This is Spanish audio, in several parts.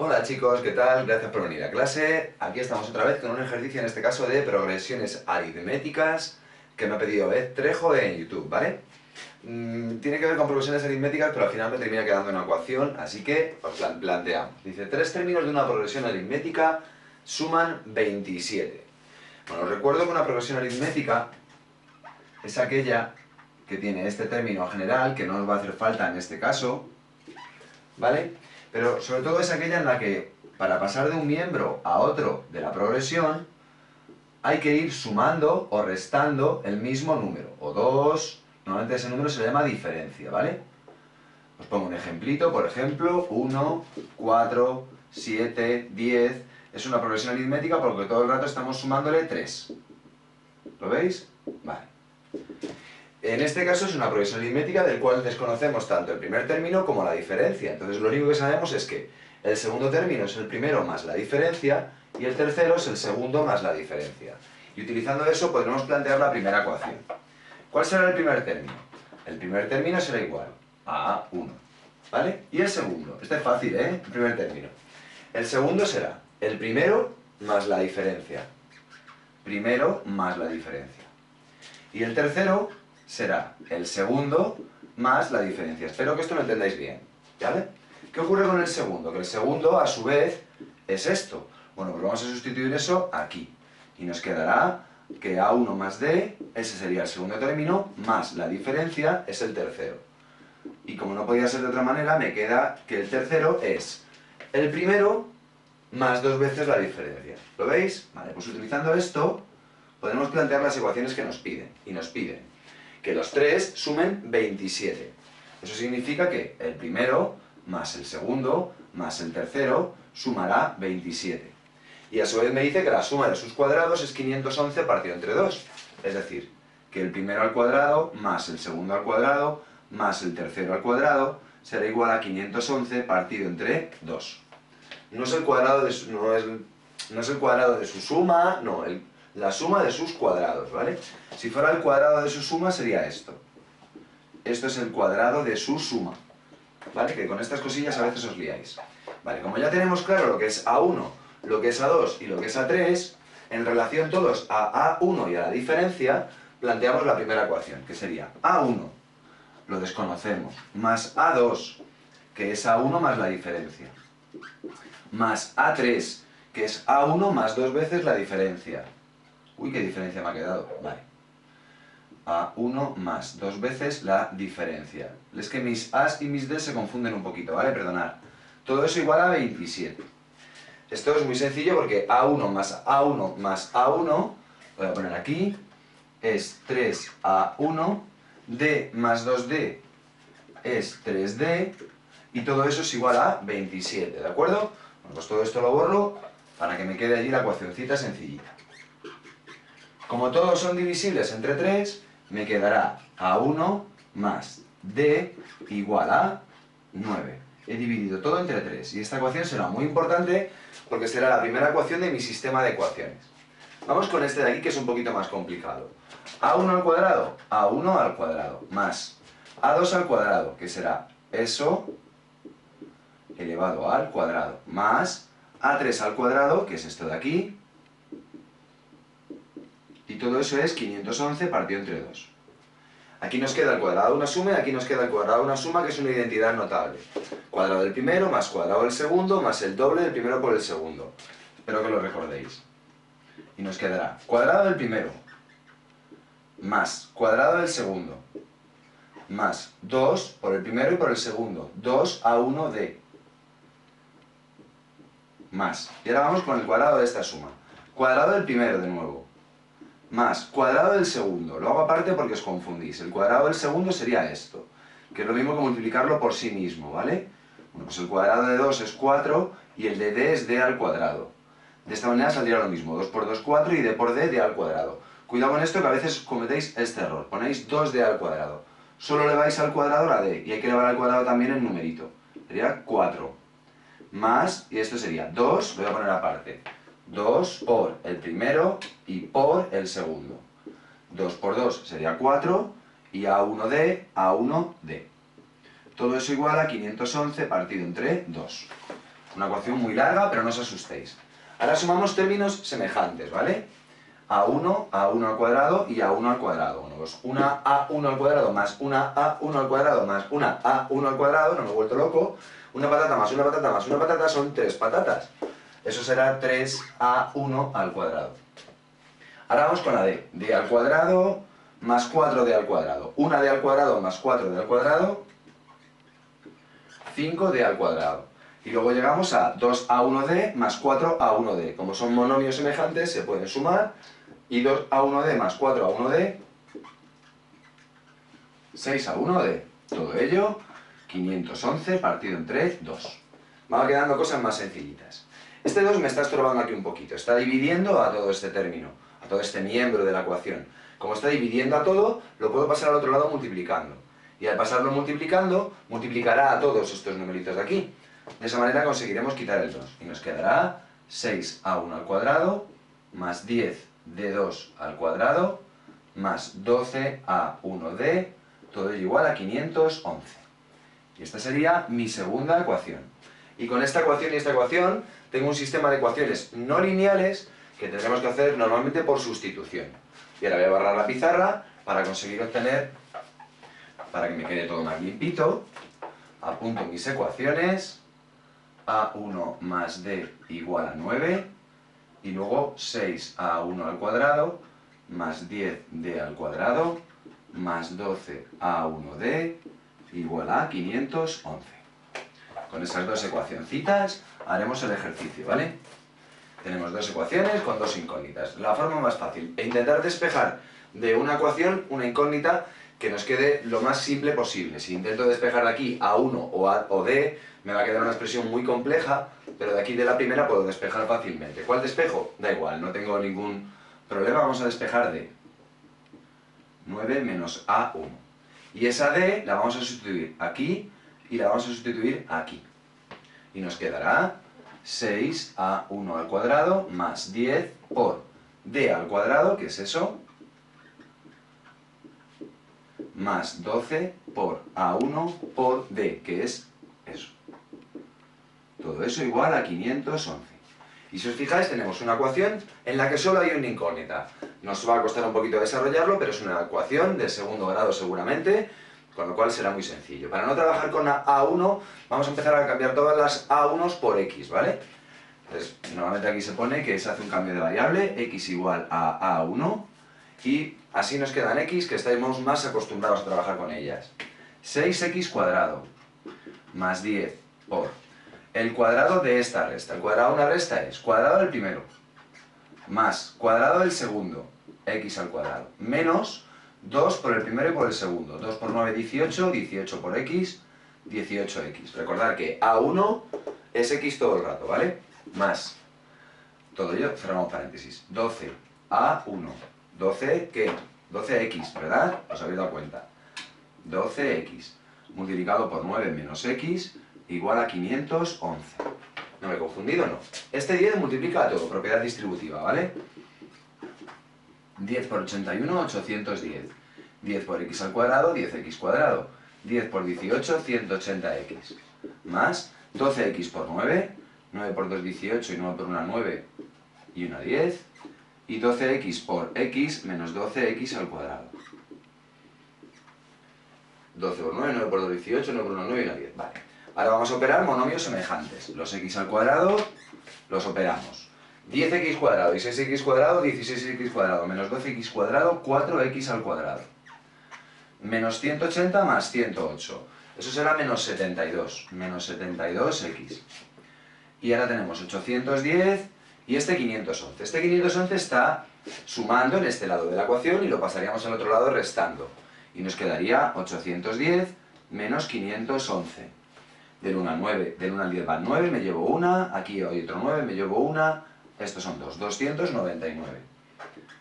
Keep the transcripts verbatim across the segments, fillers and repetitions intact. Hola chicos, ¿qué tal? Gracias por venir a clase. Aquí estamos otra vez con un ejercicio, en este caso de progresiones aritméticas, que me ha pedido Ed Trejo en YouTube, ¿vale? Mm, tiene que ver con progresiones aritméticas, pero al final me termina quedando una ecuación, así que os planteamos. Dice, tres términos de una progresión aritmética suman veintisiete. Bueno, os recuerdo que una progresión aritmética es aquella que tiene este término general, que no nos va a hacer falta en este caso, ¿vale? Pero sobre todo es aquella en la que, para pasar de un miembro a otro de la progresión, hay que ir sumando o restando el mismo número, o dos, normalmente ese número se le llama diferencia, ¿vale? Os pongo un ejemplito, por ejemplo, uno, cuatro, siete, diez, es una progresión aritmética porque todo el rato estamos sumándole tres. ¿Lo veis? Vale. En este caso es una progresión aritmética del cual desconocemos tanto el primer término como la diferencia. Entonces lo único que sabemos es que el segundo término es el primero más la diferencia y el tercero es el segundo más la diferencia. Y utilizando eso podremos plantear la primera ecuación. ¿Cuál será el primer término? El primer término será igual a uno, ¿vale? Y el segundo, este es fácil, ¿eh? El primer término. El segundo será el primero más la diferencia. Primero más la diferencia. Y el tercero será el segundo más la diferencia. Espero que esto lo entendáis bien, ¿vale? ¿Qué ocurre con el segundo? Que el segundo, a su vez, es esto. Bueno, pues vamos a sustituir eso aquí. Y nos quedará que a uno más D, ese sería el segundo término, más la diferencia es el tercero. Y como no podía ser de otra manera, me queda que el tercero es el primero más dos veces la diferencia. ¿Lo veis? Vale, pues utilizando esto, podemos plantear las ecuaciones que nos piden. Y nos piden que los tres sumen veintisiete. Eso significa que el primero más el segundo más el tercero sumará veintisiete. Y a su vez me dice que la suma de sus cuadrados es quinientos once partido entre dos. Es decir, que el primero al cuadrado más el segundo al cuadrado más el tercero al cuadrado será igual a quinientos once partido entre dos. No es el cuadrado de su, no es, no es el cuadrado de su suma, no, el la suma de sus cuadrados, ¿vale? Si fuera el cuadrado de su suma sería esto. Esto es el cuadrado de su suma, ¿vale? Que con estas cosillas a veces os liáis. Vale, como ya tenemos claro lo que es a uno, lo que es a dos y lo que es a tres, en relación todos a a uno y a la diferencia, planteamos la primera ecuación, que sería a uno, lo desconocemos, más a dos, que es a uno más la diferencia, más a tres, que es a uno más dos veces la diferencia. Uy, qué diferencia me ha quedado. Vale. a uno más dos veces la diferencia. Es que mis a's y mis d's se confunden un poquito, ¿vale? Perdonad. Todo eso igual a veintisiete. Esto es muy sencillo porque a uno más a uno más a uno, voy a poner aquí, es tres a uno, d más dos d es tres d, y todo eso es igual a veintisiete, ¿de acuerdo? Bueno, pues todo esto lo borro para que me quede allí la ecuacioncita sencillita. Como todos son divisibles entre tres, me quedará a uno más D igual a nueve. He dividido todo entre tres y esta ecuación será muy importante porque será la primera ecuación de mi sistema de ecuaciones. Vamos con este de aquí que es un poquito más complicado. a uno al cuadrado, a uno al cuadrado, más a dos al cuadrado, que será eso elevado al cuadrado, más a tres al cuadrado, que es esto de aquí, y todo eso es quinientos once partido entre dos. Aquí nos queda el cuadrado de una suma y aquí nos queda el cuadrado de una suma, que es una identidad notable. Cuadrado del primero más cuadrado del segundo más el doble del primero por el segundo. Espero que lo recordéis. Y nos quedará cuadrado del primero más cuadrado del segundo más dos por el primero y por el segundo. dos a uno d. Más. Y ahora vamos con el cuadrado de esta suma. Cuadrado del primero de nuevo. Más cuadrado del segundo, lo hago aparte porque os confundís, el cuadrado del segundo sería esto, que es lo mismo que multiplicarlo por sí mismo, ¿vale? Bueno, pues el cuadrado de dos es cuatro y el de d es d al cuadrado. De esta manera saldría lo mismo, dos por dos, cuatro, y d por d, d al cuadrado. Cuidado con esto que a veces cometéis este error, ponéis dos d al cuadrado, solo le vais al cuadrado la d, y hay que elevar al cuadrado también el numerito, sería cuatro, más, y esto sería dos, lo voy a poner aparte, dos por el primero y por el segundo. dos por dos sería cuatro y a uno d, a uno d. Todo eso igual a quinientos once partido entre dos. Una ecuación muy larga, pero no os asustéis. Ahora sumamos términos semejantes, ¿vale? a uno, a uno al cuadrado y a uno al cuadrado. Bueno, pues una a uno al cuadrado más una a uno al cuadrado más una a uno al cuadrado, no me he vuelto loco. Una patata más una patata más una patata son tres patatas. Eso será tres a uno al cuadrado. Ahora vamos con la d. d al cuadrado más cuatro d al cuadrado. una d al cuadrado más cuatro d al cuadrado. cinco d al cuadrado. Y luego llegamos a dos a uno d más cuatro a uno d. Como son monomios semejantes, se pueden sumar. Y dos a uno d más cuatro a uno d. seis a uno d. Todo ello, quinientos once partido entre dos. Van quedando cosas más sencillitas. Este dos me está estorbando aquí un poquito. Está dividiendo a todo este término, a todo este miembro de la ecuación. Como está dividiendo a todo, lo puedo pasar al otro lado multiplicando. Y al pasarlo multiplicando, multiplicará a todos estos numeritos de aquí. De esa manera conseguiremos quitar el dos. Y nos quedará seis a uno al cuadrado, más diez d dos al cuadrado, más doce a uno d, todo ello igual a quinientos once. Y esta sería mi segunda ecuación. Y con esta ecuación y esta ecuación, tengo un sistema de ecuaciones no lineales que tendremos que hacer normalmente por sustitución. Y ahora voy a barrar la pizarra para conseguir obtener, para que me quede todo más limpito, apunto mis ecuaciones, a uno más d igual a nueve, y luego seis a uno al cuadrado, más diez d al cuadrado, más doce a uno d, igual a quinientos once. Con esas dos ecuacioncitas haremos el ejercicio, ¿vale? Tenemos dos ecuaciones con dos incógnitas. La forma más fácil, e intentar despejar de una ecuación una incógnita que nos quede lo más simple posible. Si intento despejar de aquí a uno o, a, o d, me va a quedar una expresión muy compleja, pero de aquí de la primera puedo despejar fácilmente. ¿Cuál despejo? Da igual, no tengo ningún problema, vamos a despejar de nueve menos a uno. Y esa d la vamos a sustituir aquí y la vamos a sustituir aquí. Y nos quedará seis a uno al cuadrado más diez por d al cuadrado, que es eso, más doce por a uno por d, que es eso. Todo eso igual a quinientos once. Y si os fijáis, tenemos una ecuación en la que solo hay una incógnita. Nos va a costar un poquito desarrollarlo, pero es una ecuación de segundo grado seguramente, con lo cual será muy sencillo. Para no trabajar con a uno, vamos a empezar a cambiar todas las a unos por x, ¿vale? Entonces, normalmente aquí se pone que se hace un cambio de variable, x igual a a uno, y así nos quedan x, que estamos más acostumbrados a trabajar con ellas. seis x cuadrado más diez por el cuadrado de esta resta. El cuadrado de una resta es cuadrado del primero más cuadrado del segundo, x al cuadrado, menos dos por el primero y por el segundo. dos por nueve, dieciocho, dieciocho por x, dieciocho x. Recordad que a uno es x todo el rato, ¿vale? Más, todo ello, cerramos paréntesis, doce a uno. doce, ¿qué? doce x, ¿verdad? Os habéis dado cuenta. doce x multiplicado por nueve menos x igual a quinientos once. ¿No me he confundido? No. Este diez multiplica a todo, propiedad distributiva, ¿vale? diez por ochenta y uno, ochocientos diez. diez por x al cuadrado, diez x cuadrado. diez por dieciocho, ciento ochenta x. Más doce x por nueve. nueve por dos, dieciocho y nueve por uno, nueve y uno, diez. Y doce x por x menos doce x al cuadrado. doce por nueve, nueve por dos, dieciocho, nueve por uno, nueve y uno, diez. Vale. Ahora vamos a operar monomios semejantes. Los x al cuadrado los operamos. diez x cuadrado y seis x cuadrado, dieciséis x cuadrado, menos doce x cuadrado, cuatro x al cuadrado. Menos ciento ochenta más ciento ocho. Eso será menos setenta y dos. Menos setenta y dos x. Y ahora tenemos ochocientos diez... y este quinientos once. Este quinientos once está sumando en este lado de la ecuación y lo pasaríamos al otro lado restando. Y nos quedaría ochocientos diez menos quinientos once. Del uno al nueve, del uno al diez van nueve, me llevo una, aquí hay otro nueve, me llevo una, estos son dos, doscientos noventa y nueve.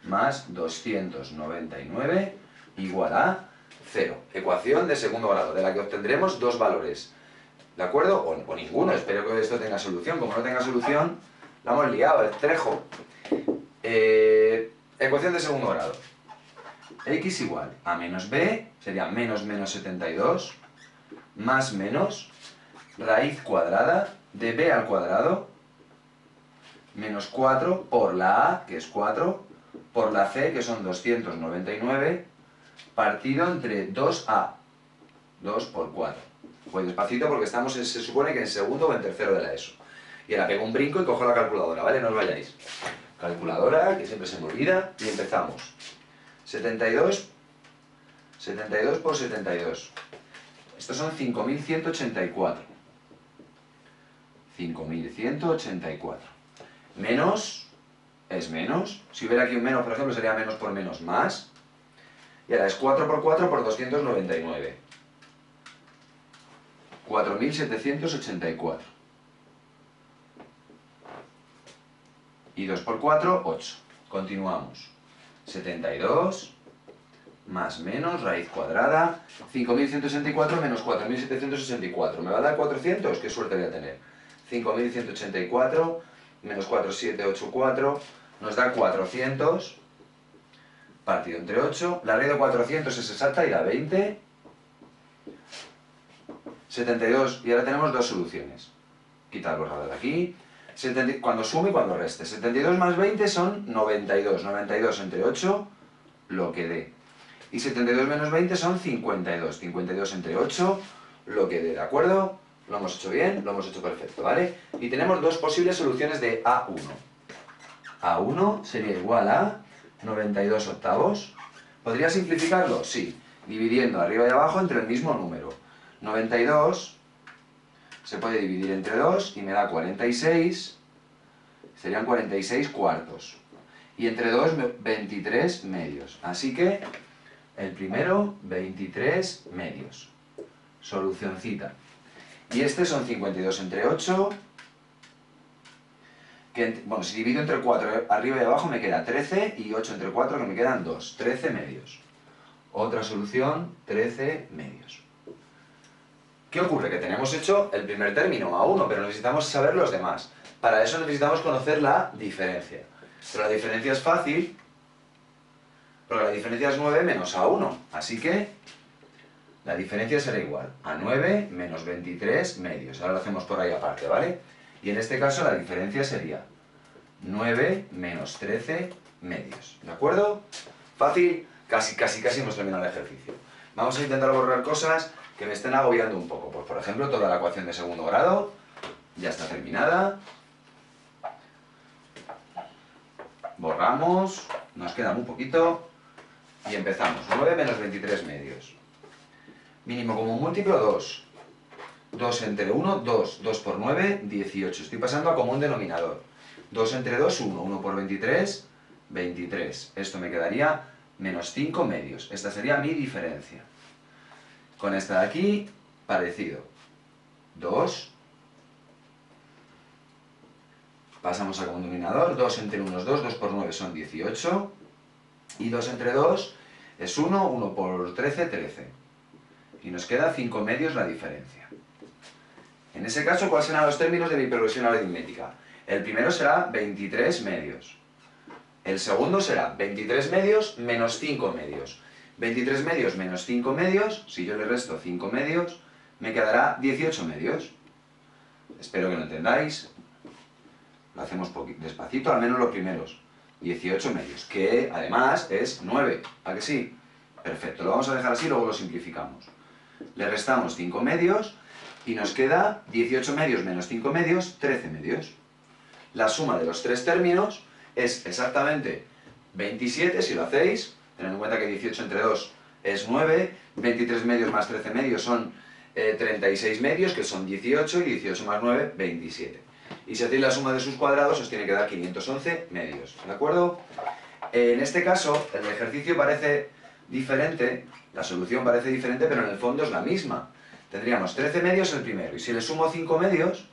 Más doscientos noventa y nueve igual a cero. Ecuación de segundo grado, de la que obtendremos dos valores. ¿De acuerdo? O, o ninguno, espero que esto tenga solución. Como no tenga solución, la hemos liado, Ed Trejo. Eh, ecuación de segundo grado. X igual a menos b, sería menos menos setenta y dos, más menos raíz cuadrada de b al cuadrado menos cuatro por la a, que es cuatro, por la c, que son doscientos noventa y nueve, partido entre dos a, dos por cuatro. Voy despacito porque estamos, en, se supone que en segundo o en tercero de la ESO. Y ahora pego un brinco y cojo la calculadora, ¿vale? No os vayáis. Calculadora, que siempre se me olvida, y empezamos. setenta y dos, setenta y dos por setenta y dos. Estos son cinco mil ciento ochenta y cuatro. cinco mil ciento ochenta y cuatro. Menos es menos. Si hubiera aquí un menos, por ejemplo, sería menos por menos más. Y ahora es cuatro por cuatro por doscientos noventa y nueve. cuatro mil setecientos ochenta y cuatro. Y dos por cuatro, ocho. Continuamos. setenta y dos más menos, raíz cuadrada, cinco mil ciento sesenta y cuatro menos cuatro mil setecientos sesenta y cuatro. ¿Me va a dar cuatrocientos? ¡Qué suerte voy a tener! cinco mil ciento ochenta y cuatro menos cuatro mil setecientos ochenta y cuatro nos da cuatrocientos, partido entre ocho. La raíz de cuatrocientos es exacta y da veinte. setenta y dos, y ahora tenemos dos soluciones. Quita el borrador de aquí. setenta, cuando sume y cuando reste. setenta y dos más veinte son noventa y dos. noventa y dos entre ocho, lo que dé. Y setenta y dos menos veinte son cincuenta y dos. cincuenta y dos entre ocho, lo que dé. ¿De acuerdo? Lo hemos hecho bien, lo hemos hecho perfecto, ¿vale? Y tenemos dos posibles soluciones de a uno. a uno sería igual a noventa y dos octavos. ¿Podría simplificarlo? Sí. Dividiendo arriba y abajo entre el mismo número. noventa y dos se puede dividir entre dos y me da cuarenta y seis, serían cuarenta y seis cuartos. Y entre dos, veintitrés medios. Así que el primero, veintitrés medios. Solucioncita. Y este son cincuenta y dos entre ocho. Que, bueno, si divido entre cuatro arriba y abajo me queda trece y ocho entre cuatro que me quedan dos. trece medios. Otra solución, trece medios. ¿Qué ocurre? Que tenemos hecho el primer término, a uno, pero necesitamos saber los demás. Para eso necesitamos conocer la diferencia. Pero la diferencia es fácil, porque la diferencia es nueve menos a uno. Así que la diferencia será igual a nueve menos veintitrés medios. Ahora lo hacemos por ahí aparte, ¿vale? Y en este caso la diferencia sería nueve menos trece medios. ¿De acuerdo? Fácil, casi, casi, casi hemos terminado el ejercicio. Vamos a intentar borrar cosas que me estén agobiando un poco. Pues por ejemplo, toda la ecuación de segundo grado ya está terminada. Borramos, nos queda muy poquito y empezamos. nueve menos veintitrés medios. Mínimo común múltiplo, dos. dos entre uno, dos. dos por nueve, dieciocho. Estoy pasando a común denominador. dos entre dos, uno. uno por veintitrés, veintitrés. Esto me quedaría menos cinco medios. Esta sería mi diferencia. Con esta de aquí, parecido. dos. Pasamos a común denominador. dos entre uno es dos. dos por nueve son dieciocho. Y dos entre dos es uno. uno por trece, trece. Y nos queda cinco medios la diferencia. En ese caso, ¿cuáles serán los términos de mi progresión aritmética? El primero será veintitrés medios. El segundo será veintitrés medios menos cinco medios. veintitrés medios menos cinco medios, si yo le resto cinco medios, me quedará dieciocho medios. Espero que lo entendáis. Lo hacemos despacito, al menos los primeros. dieciocho medios, que además es nueve. ¿A que sí? Perfecto, lo vamos a dejar así, luego lo simplificamos. Le restamos cinco medios y nos queda dieciocho medios menos cinco medios, trece medios. La suma de los tres términos es exactamente veintisiete, si lo hacéis. Tened en cuenta que dieciocho entre dos es nueve, veintitrés medios más trece medios son eh, treinta y seis medios, que son dieciocho, y dieciocho más nueve, veintisiete. Y si hacéis la suma de sus cuadrados, os tiene que dar quinientos once medios, ¿de acuerdo? En este caso, el ejercicio parece diferente, la solución parece diferente, pero en el fondo es la misma. Tendríamos trece medios el primero, y si le sumo cinco medios,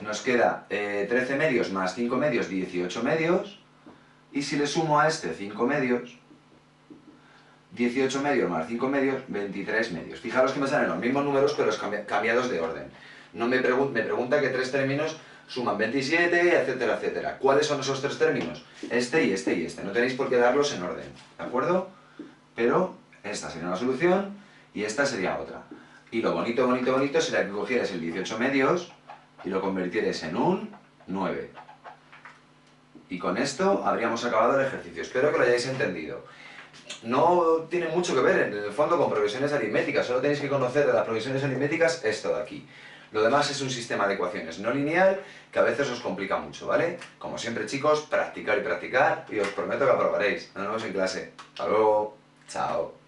nos queda eh, trece medios más cinco medios, dieciocho medios. Y si le sumo a este cinco medios, dieciocho medios más cinco medios, veintitrés medios. Fijaros que me salen los mismos números, pero cambiados de orden. No me, pregun me pregunta que tres términos suman veintisiete, etcétera, etcétera. ¿Cuáles son esos tres términos? Este y este y este. No tenéis por qué darlos en orden, ¿de acuerdo? Pero esta sería una solución y esta sería otra. Y lo bonito, bonito, bonito será que cogieras el dieciocho medios y lo convirtieras en un nueve. Y con esto habríamos acabado el ejercicio. Espero que lo hayáis entendido. No tiene mucho que ver, en el fondo, con progresiones aritméticas. Solo tenéis que conocer de las progresiones aritméticas esto de aquí. Lo demás es un sistema de ecuaciones no lineal que a veces os complica mucho, ¿vale? Como siempre, chicos, practicar y practicar y os prometo que aprobaréis. Nos vemos en clase. Hasta luego. Chao.